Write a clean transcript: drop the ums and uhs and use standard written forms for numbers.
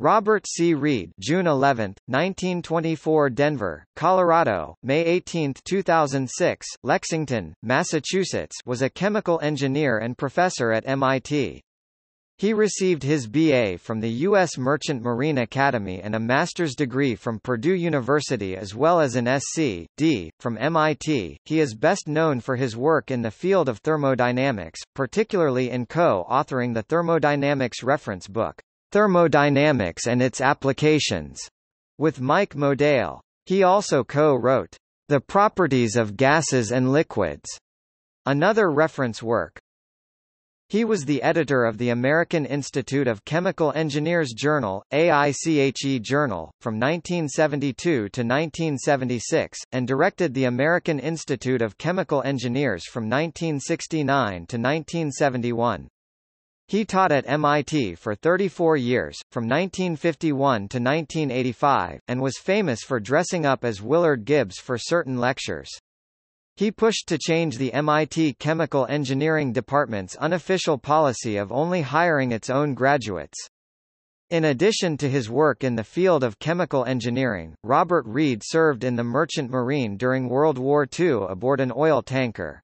Robert C. Reid, June 11, 1924, Denver, Colorado, May 18, 2006, Lexington, Massachusetts, was a chemical engineer and professor at MIT. He received his B.A. from the U.S. Merchant Marine Academy and a master's degree from Purdue University, as well as an Sc.D. from MIT. He is best known for his work in the field of thermodynamics, particularly in co-authoring the Thermodynamics Reference Book, Thermodynamics and Its Applications, with Mike Modell. He also co-wrote The Properties of Gases and Liquids, another reference work. He was the editor of the American Institute of Chemical Engineers Journal, AICHE Journal, from 1972 to 1976, and directed the American Institute of Chemical Engineers from 1969 to 1971. He taught at MIT for 34 years, from 1951 to 1985, and was famous for dressing up as Willard Gibbs for certain lectures. He pushed to change the MIT Chemical Engineering Department's unofficial policy of only hiring its own graduates. In addition to his work in the field of chemical engineering, Robert Reid served in the Merchant Marine during World War II aboard an oil tanker.